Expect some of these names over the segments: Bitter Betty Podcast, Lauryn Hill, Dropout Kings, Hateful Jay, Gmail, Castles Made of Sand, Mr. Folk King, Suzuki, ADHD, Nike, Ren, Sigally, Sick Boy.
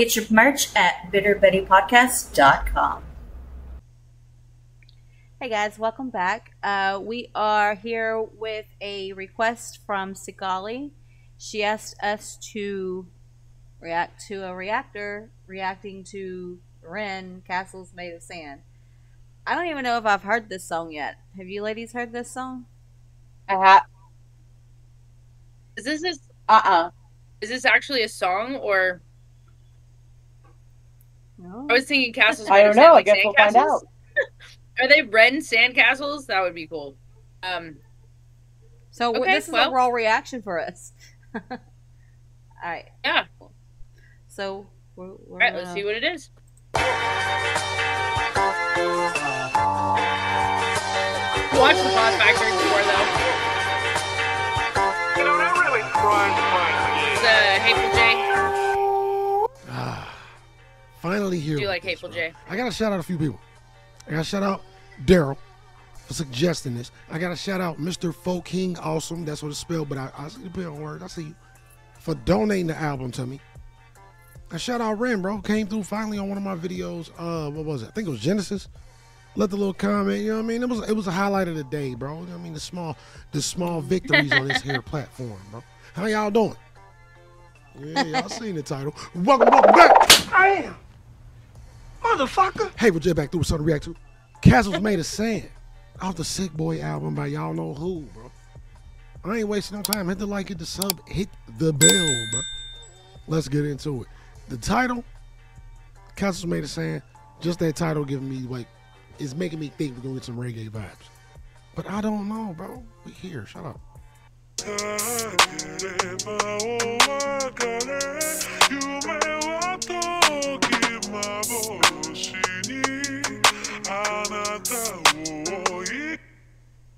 Get your merch at bitterbettypodcast.com. Hey guys, welcome back. We are here with a request from Sigally. She asked us to react to a reactor reacting to Ren, Castles Made of Sand. I don't even know if I've heard this song yet. Have you ladies heard this song? I have. Is this is this actually a song or? No. I was thinking Castles Made of Sand. I don't know. Like I guess we'll find out. Are they Ren sandcastles? That would be cool. So okay, this is a raw reaction for us. All right. Yeah. So we're all right. Let's see what it is. Watch the pause factor before though. You know, they're really trying to find me. It's Hateful Jay. Finally here. Do you like Hateful Jay? I gotta shout out a few people. I gotta shout out Daryl for suggesting this. I gotta shout out Mr. Folk King, awesome. That's what it's spelled, but I see the play on words. I see you for donating the album to me. I shout out Ren, bro. Came through finally on one of my videos. What was it? I think it was Genesis. Left a little comment. You know what I mean? It was a highlight of the day, bro. You know what I mean? The small victories on this here platform, bro. How y'all doing? Yeah, y'all seen the title. Welcome back. I am. Motherfucker. Hey, we're just back through with something to react to. Castles Made of Sand. Off the Sick Boy album by y'all know who, bro. I ain't wasting no time. Hit the like, hit the sub, hit the bell, bro. Let's get into it. The title, Castles Made of Sand, just that title giving me, like, it's making me think we're going to get some reggae vibes. But I don't know, bro. We here. Shut up.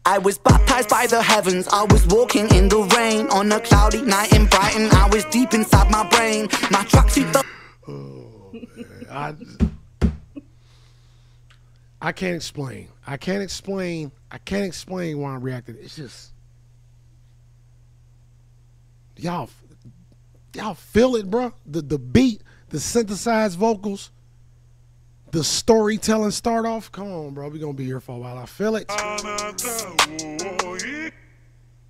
I was baptized by the heavens, I was walking in the rain on a cloudy night in Brighton, I was deep inside my brain, my tracksuit. I can't explain. I can't explain why I'm reacting. It's just y'all feel it, bro. The beat, the synthesized vocals, the storytelling start off. Come on, bro. We're going to be here for a while. I feel it.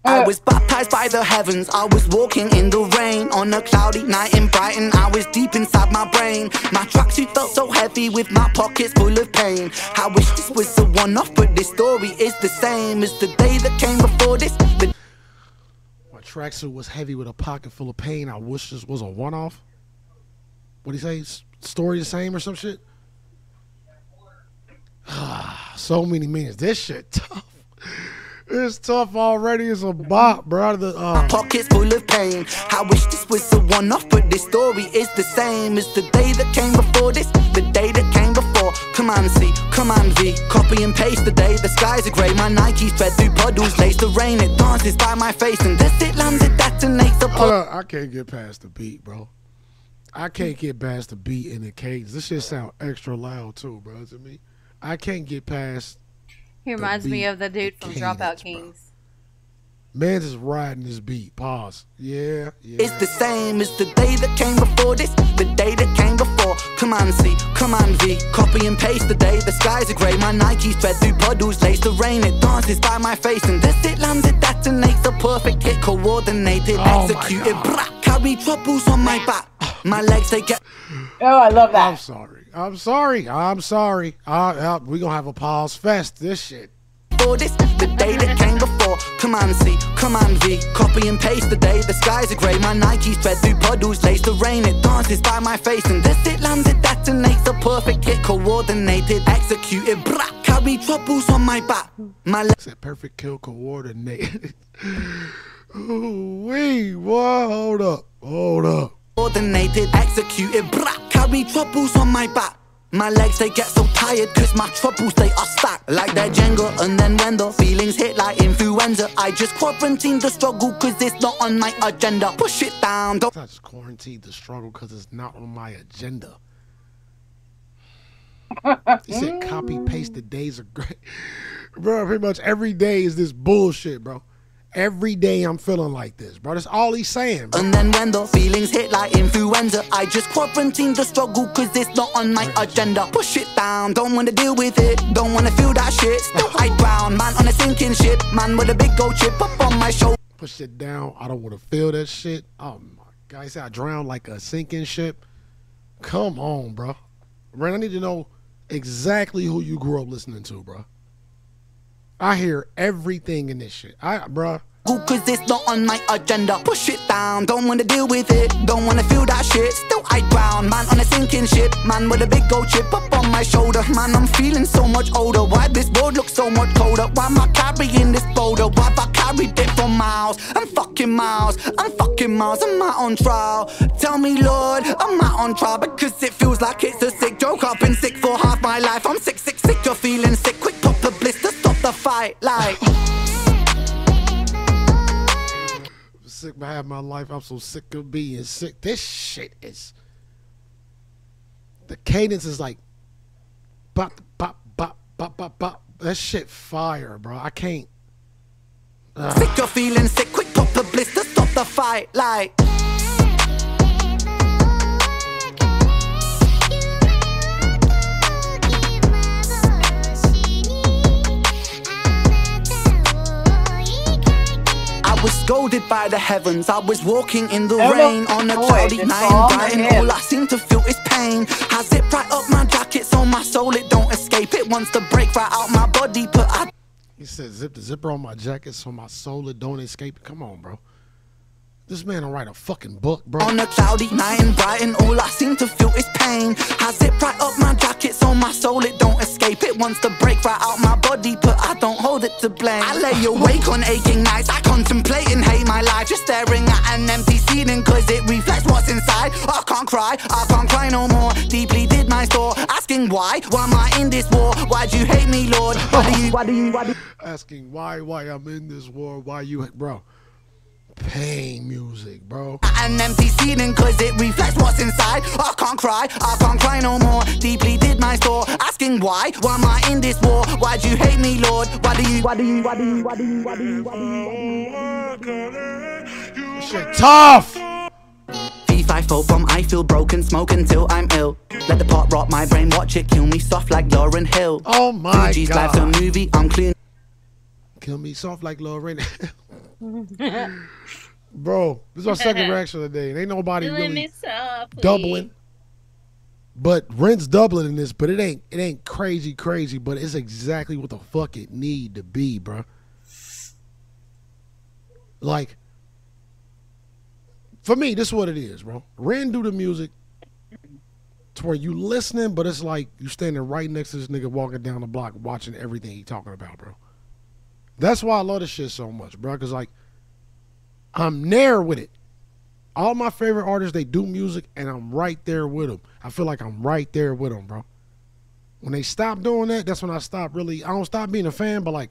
I was baptized by the heavens. I was walking in the rain on a cloudy night in Brighton. I was deep inside my brain. My tracksuit felt so heavy with my pockets full of pain. I wish this was a one-off, but this story is the same as the day that came before this. My tracksuit was heavy with a pocket full of pain. I wish this was a one-off. What do you say? Story the same or some shit? So many meanings. This shit tough. It's tough already. It's a bop, bro. My pockets full of pain. I wish this was the one-off, but this story is the same as the day that came before this. The day that came before. Command C, Command V. Copy and paste the day. The skies are grey. My Nikes thread through puddles. Lace the rain. It dances by my face. And that's it. Lands it. Detonates the I can't get past the beat, bro. I can't get past the beat in the cadence. This shit sound extra loud too, bro. To me. I can't get past. He reminds me of the dude from Dropout Kings. Bro. Man, just riding this beat. Pause. Yeah, yeah. It's the same as the day that came before this. The day that came before. Command C, Command V. Copy and paste the day. The skies are grey. My Nikes thread through puddles. Lace the rain. It dances by my face. And this it lands. It detonates. The perfect hit. Coordinated. Oh executed. Brah, carry troubles on my back. My legs, they get. Oh, I love that. I'm sorry. I'm sorry. I'm sorry. We're going to have a pause fest. This shit. For this, the day that came before. Command C, Command V. Copy and paste the day. The skies are grey. My Nikes thread through puddles. Lace the rain. It dances by my face. And this it lands. It detonates. The perfect hit. Coordinated. Executed. Brah, carry troubles on my back. My legs. That perfect kill coordinated. Ooh, wee. Whoa. Hold up. Hold up. Coordinated, executed, brah, carry troubles on my back. My legs, they get so tired, cause my troubles, they are stacked. Like they're Jenga, and then when the feelings hit like influenza, I just quarantine the struggle, cause it's not on my agenda. Push it down, don't. I just quarantined the struggle, cause it's not on my agenda. He said copy, paste, the days are great. Bro, pretty much every day is this bullshit, bro. Every day I'm feeling like this, bro. That's all he's saying, bro. And then when the feelings hit like influenza, I just quarantine the struggle because it's not on my agenda. Push it down, don't want to deal with it, don't want to feel that shit. Still I drown, man on a sinking ship, man with a big gold chip up on my shoulder. Push it down, I don't want to feel that shit. Oh my God, he said I drown like a sinking ship. Come on, bro. Ren, I need to know exactly who you grew up listening to, bro. I hear everything in this shit, bruh. Cause it's not on my agenda. Push it down, don't wanna deal with it, don't wanna feel that shit. Still I drown, man on a sinking ship, man with a big gold chip up on my shoulder. Man, I'm feeling so much older. Why this world looks so much colder? Why am I carrying this boulder? Why have I carried it for miles? I'm fucking miles, I'm fucking miles. Am I on trial? Tell me, Lord, am I on trial? Because it feels like it's a sick joke. I've been sick for half my life. I'm sick, sick, sick. You're feeling sick. Quick, pop the blister. The fight, like sick I have my life. I'm so sick of being sick. This shit is, the cadence is like bop bop bop bop bop bop. That shit fire, bro. I can't. Sick of feeling sick. Quick pop the blister, stop the fight, like. I was scolded by the heavens, I was walking in the rain on a cloudy night and dying. All I seem to feel is pain. I zip right up my jacket so my soul, it don't escape. It wants to break right out my body, but I... He said zip the zipper on my jacket so my soul, it don't escape. Come on, bro. This man will write a fucking book, bro. On a cloudy night in Brighton, all I seem to feel is pain. I zip right up my jacket so my soul, it don't escape. It wants to break right out my body, but I don't hold it to blame. I lay awake on aching nights, I contemplate and hate my life. Just staring at an empty ceiling, cause it reflects what's inside. I can't cry no more. Deeply did my soul, asking why am I in this war? Why'd you hate me, Lord? Why do you? Asking why I'm in this war, why you, bro. Pain music, bro. An empty ceiling, cause it reflects what's inside. I can't cry no more. Deeply did my soul, asking why am I in this war? Why'd you hate me, Lord? Why do you? Shit tough! V5 bomb, I feel broken, smoke until I'm ill. Let the pot rot my brain, watch it kill me soft like Lauren Hill. Oh my Fuji's God. Life's a movie, I'm clean. Kill me soft like Lauren Hill. Bro, this is our second reaction of the day. Ain't nobody really doubling, but Ren's doubling in this. But it ain't crazy, but it's exactly what the fuck it need to be, bro. Like, for me, this is what it is, bro. Ren do the music to where you listening, but it's like you standing right next to this nigga walking down the block, watching everything he talking about, bro. That's why I love this shit so much, bro, because, like, I'm there with it. All my favorite artists, they do music, and I'm right there with them. I feel like I'm right there with them, bro. When they stop doing that, that's when I stop really. I don't stop being a fan, but, like,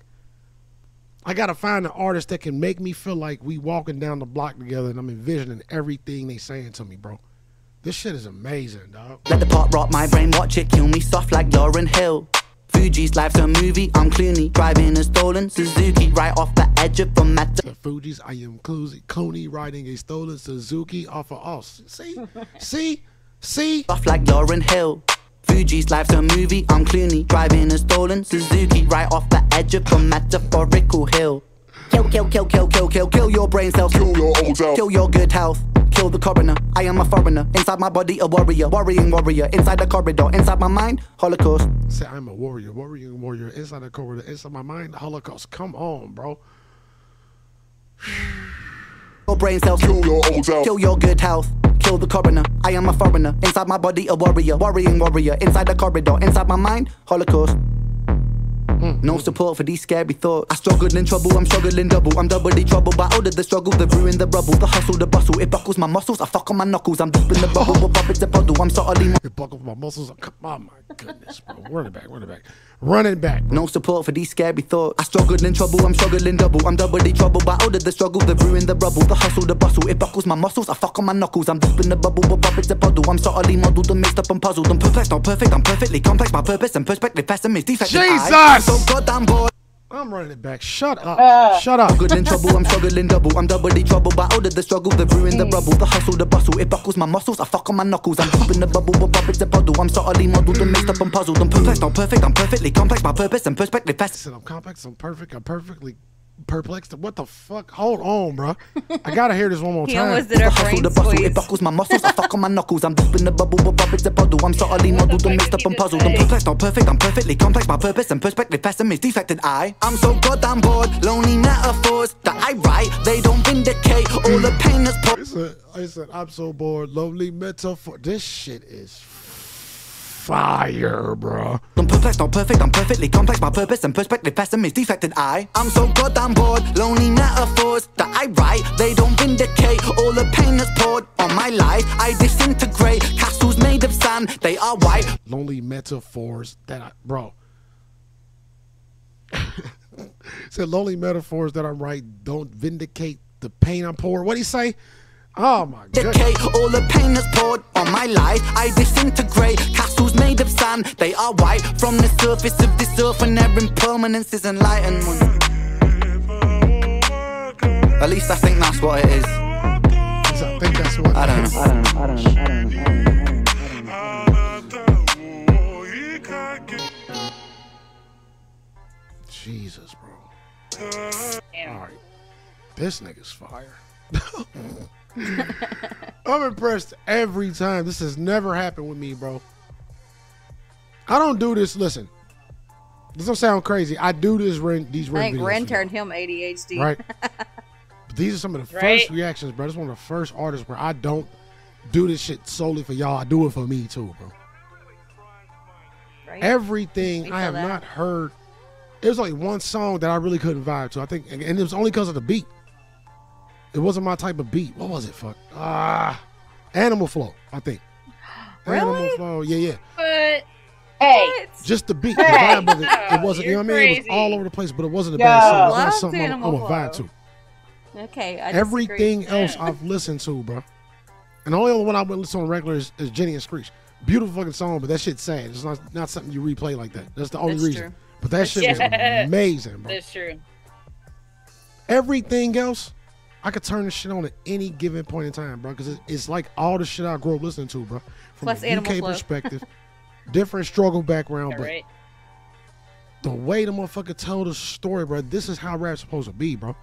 I got to find an artist that can make me feel like we walking down the block together, and I'm envisioning everything they saying to me, bro. This shit is amazing, dog. Let the pot rot my brain, watch it kill me soft like Lauryn Hill. Fuji's life's a movie, I'm Clooney, driving a stolen Suzuki right off the edge of a matter. Fuji's, I am Clooney, riding a stolen Suzuki off of us. See? Off like Lauryn Hill. Fuji's life's a movie, I'm Clooney, driving a stolen Suzuki right off the edge of a metaphorical hill. Kill your brain cells, kill your old self, kill your good health. Kill the coroner, I am a foreigner. Inside my body a warrior, worrying warrior. Inside the corridor, inside my mind, Holocaust. Say I'm a warrior, worrying warrior. Inside the corridor, inside my mind, Holocaust. Come on, bro. Your brain cells, kill your old self, kill your good health. Kill the coroner, I am a foreigner. Inside my body a warrior, worrying warrior. Inside the corridor, inside my mind, Holocaust. No support for these scary thoughts. I struggled in trouble, I'm struggling double. I'm doubly troubled by all of the struggle, the ruin, the rubble, the hustle, the bustle. It buckles my muscles, I fuck on my knuckles. I'm deep in the bubble, but pop it's a puddle. I'm subtly. It buckles my muscles. Oh my goodness, bro. Run it back. Run it back. No support for these scary thoughts. I struggled in trouble, I'm struggling double. I'm doubly troubled by all of the struggle, the ruin, the rubble, the hustle, the bustle. It buckles my muscles, I fuck on my knuckles. I'm deep in the bubble, but pop it's a puddle. I'm subtly muddled and mixed up and puzzled. I'm perplexed, not perfect. I'm perfectly complex. My purpose and perspective, pessimist, defect. Jesus! So goddamn bored. I'm running it back. Shut up. Shut up. Good in trouble. I'm struggling double. I'm doubly trouble. But out of the struggle, the ruin, the rubble, the hustle, the bustle. It buckles my muscles. I fuck on my knuckles. I'm popping the bubble, but bubble's a puddle. I'm subtly muddled and mixed up and puzzled. I'm perplexed. I'm perfect. I'm perfectly complex. My purpose and perspective fast. I'm complex. I'm perfect. I'm perfectly perplexed. What the fuck? Hold on, bro. I gotta hear this one more time. Almost did our brain squeeze. It buckles my muscles. I fuck on my knuckles. I'm deep in the bubble, but bubble's a puddle. I'm subtly muddled and mixed up and puzzled. I'm perplexed. I'm perfect. I'm perfectly complex. My purpose and perspective pessimism is defected. I'm so goddamn bored. Lonely metaphors that I write. They don't vindicate all the pain that's I said I'm so bored. Lonely metaphor. This shit is fire, bro. I'm perplexed, I'm perfect, I'm perfectly complex. My purpose and perspective pessimism is defected. I'm so goddamn bored. Lonely metaphors that I write. They don't vindicate all the pain that's poured on my life. I disintegrate. Castles made of sand. They are white. Lonely metaphors that I, bro. Said lonely metaphors that I write don't vindicate the pain I'm poured. What'd he say? Oh my god. All the pain that's poured on my life. I disintegrate. Castles made of sand. They are white. From the surface of this earth, and their impermanence is enlightenment. At least I think that's what it is. I think that's what it is. I don't know. Jesus, bro. Alright. This nigga's fire. I'm impressed every time. This has never happened with me, bro. I don't do this. Listen, this don't sound crazy. I do this these Ren videos. I think Ren turned him ADHD. Right. But these are some of the first reactions, bro. This is one of the first artists where I don't do this shit solely for y'all. I do it for me too, bro. Right? Everything I have not heard. It was only one song that I really couldn't vibe to. I think, and it was only because of the beat. It wasn't my type of beat. What was it? Fuck. Animal Flow, I think. Really? Animal Flow. Yeah. But hey, just the beat. Hey. The vibe of it. It wasn't. You know what I mean? It was all over the place, but it wasn't a bad song. It's not something I'm gonna vibe to. Okay. Everything else I've listened to, bro. And the only other one I would listen to on regular is Jenny and Screech. Beautiful fucking song, but that shit's sad. It's not something you replay like that. That's the only reason. True. But that shit was amazing, bro. That's true. Everything else. I could turn this shit on at any given point in time, bro, because it's like all the shit I grew up listening to, bro. From a UK perspective, different struggle background, but the way the motherfucker tell the story, bro, this is how rap's supposed to be, bro.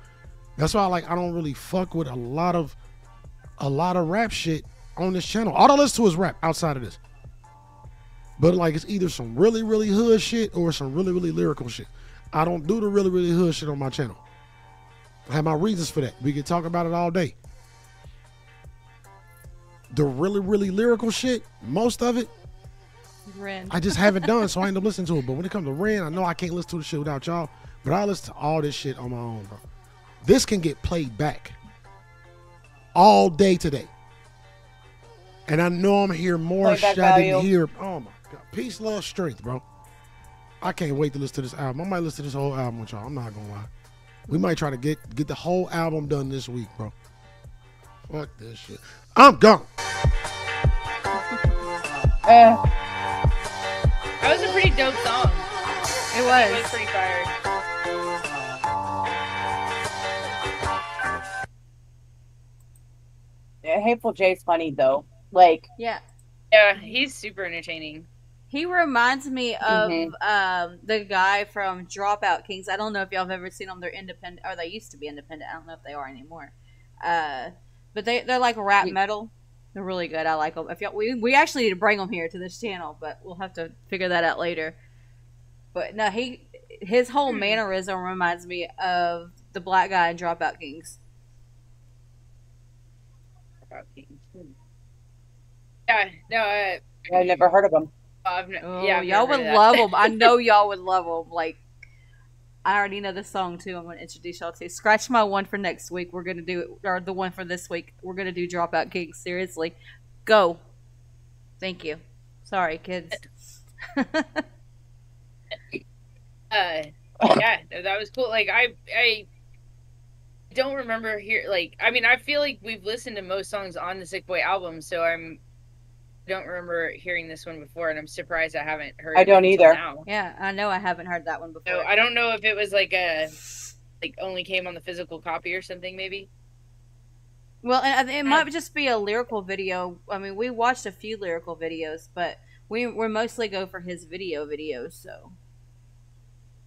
That's why, like, I don't really fuck with a lot of rap shit on this channel. All I listen to is rap outside of this, but like it's either some really, really hood shit or some really, really lyrical shit. I don't do the really, really hood shit on my channel. I have my reasons for that. We could talk about it all day. The really, really lyrical shit, most of it, Ren. I just haven't done, so I end up listening to it. But when it comes to Ren, I know I can't listen to the shit without y'all, but I listen to all this shit on my own, bro. This can get played back all day today. And I know I'm here more shit I didn't hear. Oh, my God. Peace, love, strength, bro. I can't wait to listen to this album. I might listen to this whole album with y'all. I'm not going to lie. We might try to get the whole album done this week, bro. Fuck this shit. I'm gone. That was a pretty dope song. It was. It was pretty fire. Yeah, Hateful Jay's funny though. Like, yeah, he's super entertaining. He reminds me of the guy from Dropout Kings. I don't know if y'all have ever seen them. They're independent, or they used to be independent. I don't know if they are anymore. But they're like rap metal. They're really good. I like them. If y'all, we actually need to bring them here to this channel, but we'll have to figure that out later. But no, his whole mannerism reminds me of the black guy in Dropout Kings. Dropout Kings. Yeah, no, I've never heard of him. Yeah, y'all would love them. I know y'all would love them. Like, I already know the song too. I'm gonna introduce y'all to. Scratch my one for next week. We're gonna do it, or the one for this week. We're gonna do Dropout Kings. Seriously, go. Thank you. Sorry, kids. Yeah, no, that was cool. Like, I don't remember here. Like, I mean, I feel like we've listened to most songs on the Sick Boy album, so I'm. don't remember hearing this one before, and I'm surprised I haven't heard it. I don't either. Now. Yeah, I know I haven't heard that one before. So I don't know if it was like a, like only came on the physical copy or something, maybe. Well, and it might just be a lyrical video. I mean, we watched a few lyrical videos, but we mostly go for his video videos, so.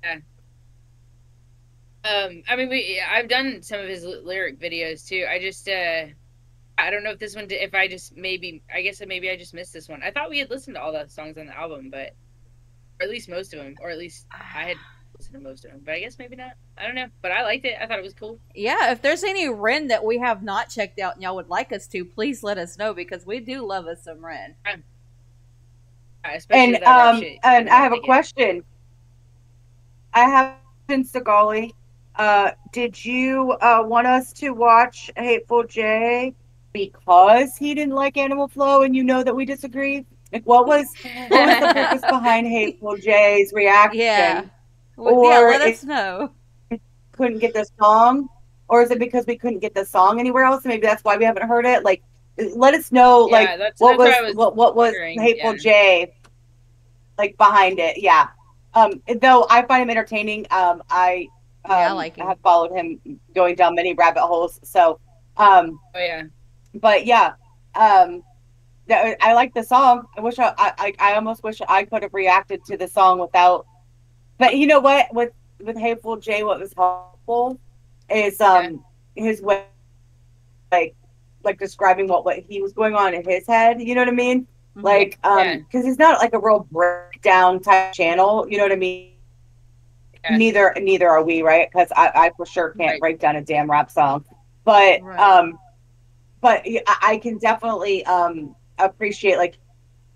Yeah. I mean, I've done some of his lyric videos too. I just, I don't know if this one, if I just maybe, I guess maybe I just missed this one. I thought we had listened to all the songs on the album, but, or at least most of them, or at least I had listened to most of them, but I guess maybe not. I don't know, but I liked it. I thought it was cool. Yeah, if there's any Ren that we have not checked out and y'all would like us to, please let us know, because we do love us some Ren. Especially and that shit. And I have a question. I have been Sigally. Did you want us to watch Hateful Jay because he didn't like Animal Flow and you know that we disagree? What was the purpose behind Hateful Jay's reaction? Yeah, or let us know. Couldn't get the song? Or is it because we couldn't get the song anywhere else? Maybe that's why we haven't heard it? Like, let us know, yeah, like, what was Hateful Jay, like, behind it? Yeah. Though I find him entertaining. I like him. I have followed him going down many rabbit holes. So, oh yeah, but yeah, I like the song. I wish I almost wish I could have reacted to the song without. But you know what? With Hateful Jay, what was helpful is his way, like describing what he was going on in his head. You know what I mean? Mm-hmm. Like, because it's not like a real breakdown type channel. You know what I mean? Yeah. Neither are we, right? Because I for sure can't break down a damn rap song, but but I can definitely appreciate, like,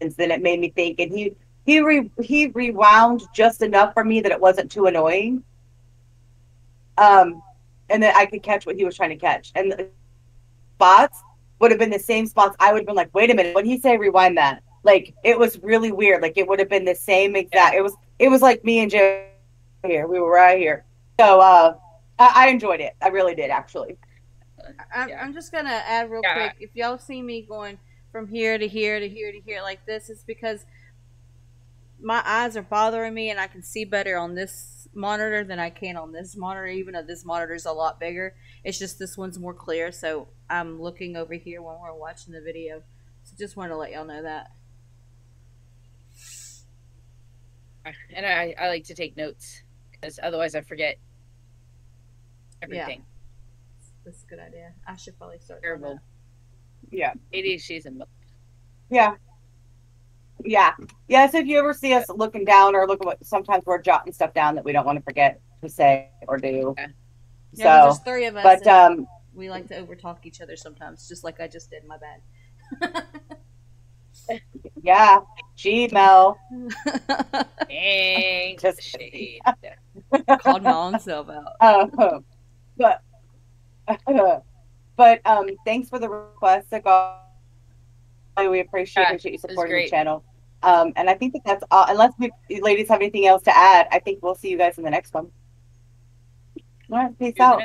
and then it made me think, and he rewound just enough for me that it wasn't too annoying, and then I could catch what he was trying to catch, and the spots would have been the same spots. I would have been like, wait a minute, when he say rewind that, like, it was really weird. Like, it would have been the same exact. It was like me and Joe. Here we were right here, so I enjoyed it. I really did, actually. I'm just gonna add real quick, if y'all see me going from here to here to here to here like this, it's because my eyes are bothering me, and I can see better on this monitor than I can on this monitor, even though this monitor is a lot bigger. It's just this one's more clear, so I'm looking over here when we're watching the video, so just want to let y'all know that. And I like to take notes, because otherwise I forget everything. Yeah. That's a good idea. I should probably start. Terrible. Yeah. ADHD's in. Yeah. Yeah. Yeah. So if you ever see us looking down or looking, sometimes we're jotting stuff down that we don't want to forget to say or do. Yeah. So yeah, there's three of us. But we like to overtalk each other sometimes, just like I just did. My bad. Yeah, Gmail. Dang, just shade. Called my own self out. But thanks for the request. We appreciate you supporting the channel. And I think that that's all. Unless you ladies have anything else to add, I think we'll see you guys in the next one. All right, peace out.